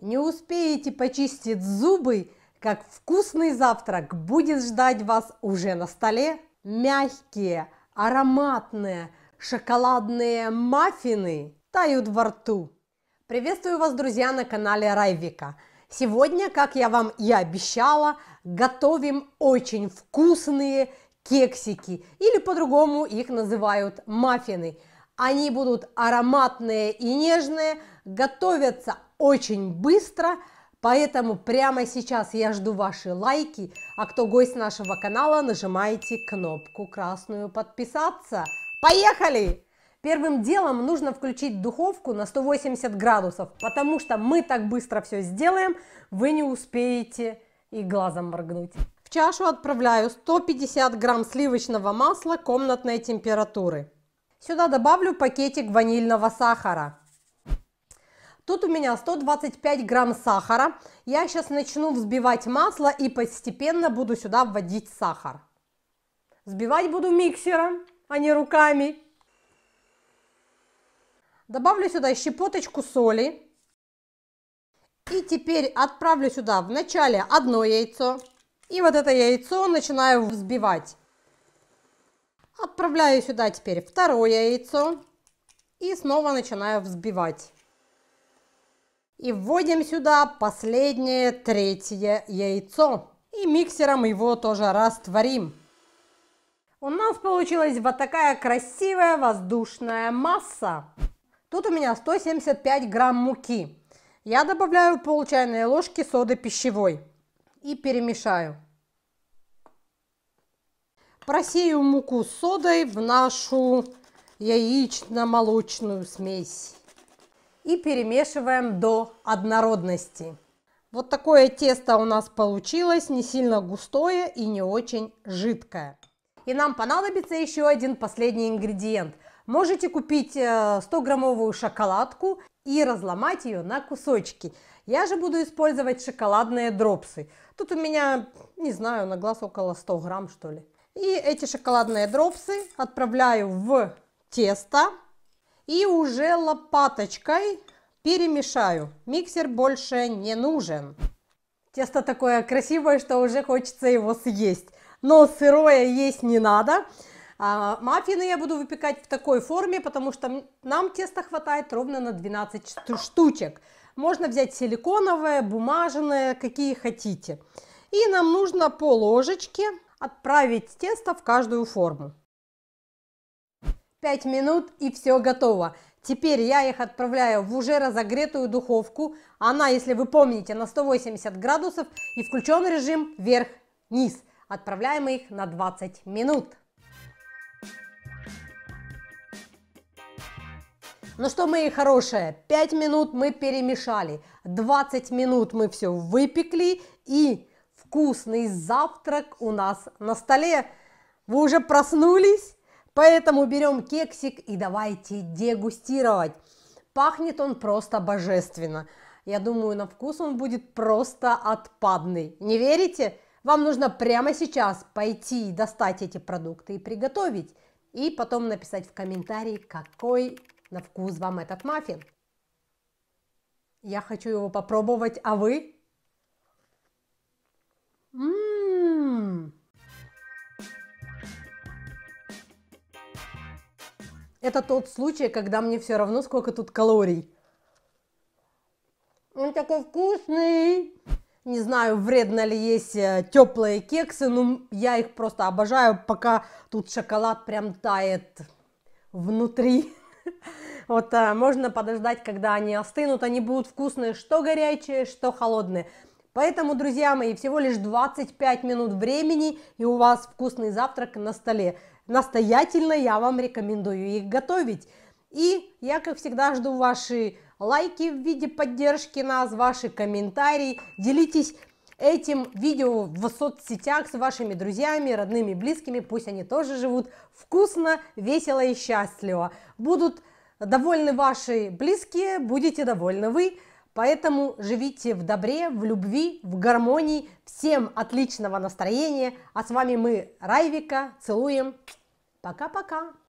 Не успеете почистить зубы, как вкусный завтрак будет ждать вас уже на столе. Мягкие, ароматные, шоколадные маффины тают во рту. Приветствую вас, друзья, на канале RayVika. Сегодня, как я вам и обещала, готовим очень вкусные кексики, или по-другому их называют маффины. Они будут ароматные и нежные, готовятся очень быстро, поэтому прямо сейчас я жду ваши лайки, а кто гость нашего канала, нажимайте кнопку красную «Подписаться». Поехали! Первым делом нужно включить духовку на 180 градусов, потому что мы так быстро все сделаем, вы не успеете и глазом моргнуть. В чашу отправляю 150 грамм сливочного масла комнатной температуры. Сюда добавлю пакетик ванильного сахара. Тут у меня 125 грамм сахара. Я сейчас начну взбивать масло и постепенно буду сюда вводить сахар. Взбивать буду миксером, а не руками. Добавлю сюда щепоточку соли. И теперь отправлю сюда вначале одно яйцо. И вот это яйцо начинаю взбивать. Отправляю сюда теперь второе яйцо. И снова начинаю взбивать. И вводим сюда последнее, третье яйцо. И миксером его тоже растворим. У нас получилась вот такая красивая воздушная масса. Тут у меня 175 грамм муки. Я добавляю пол чайной ложки соды пищевой и перемешаю. Просею муку с содой в нашу яично-молочную смесь. И перемешиваем до однородности. Вот такое тесто у нас получилось, не сильно густое и не очень жидкое. И нам понадобится еще один последний ингредиент. Можете купить 100-граммовую шоколадку и разломать ее на кусочки. Я же буду использовать шоколадные дропсы. Тут у меня, не знаю, на глаз около 100 грамм, что ли. И эти шоколадные дропсы отправляю в тесто. И уже лопаточкой перемешаю. Миксер больше не нужен. Тесто такое красивое, что уже хочется его съесть. Но сырое есть не надо. А маффины я буду выпекать в такой форме, потому что нам теста хватает ровно на 12 штучек. Можно взять силиконовое, бумажное, какие хотите. И нам нужно по ложечке отправить тесто в каждую форму. 5 минут, и все готово. Теперь я их отправляю в уже разогретую духовку. Она, если вы помните, на 180 градусов и включен режим вверх-вниз. Отправляем их на 20 минут. Ну что, мои хорошие, 5 минут мы перемешали, 20 минут мы все выпекли, и вкусный завтрак у нас на столе. Вы уже проснулись? Поэтому берем кексик и давайте дегустировать. Пахнет он просто божественно. Я думаю, на вкус он будет просто отпадный. Не верите? Вам нужно прямо сейчас пойти и достать эти продукты и приготовить. И потом написать в комментарии, какой на вкус вам этот маффин. Я хочу его попробовать, а вы? Это тот случай, когда мне все равно, сколько тут калорий. Он такой вкусный. Не знаю, вредно ли есть теплые кексы, но я их просто обожаю, пока тут шоколад прям тает внутри. Вот можно подождать, когда они остынут, они будут вкусные, что горячие, что холодные. Поэтому, друзья мои, всего лишь 25 минут времени, и у вас вкусный завтрак на столе. Настоятельно я вам рекомендую их готовить. И я, как всегда, жду ваши лайки в виде поддержки нас, ваши комментарии. Делитесь этим видео в соцсетях с вашими друзьями, родными, близкими. Пусть они тоже живут вкусно, весело и счастливо. Будут довольны ваши близкие, будете довольны вы. Поэтому живите в добре, в любви, в гармонии. Всем отличного настроения. А с вами мы, RayVika. Целуем. Пока-пока.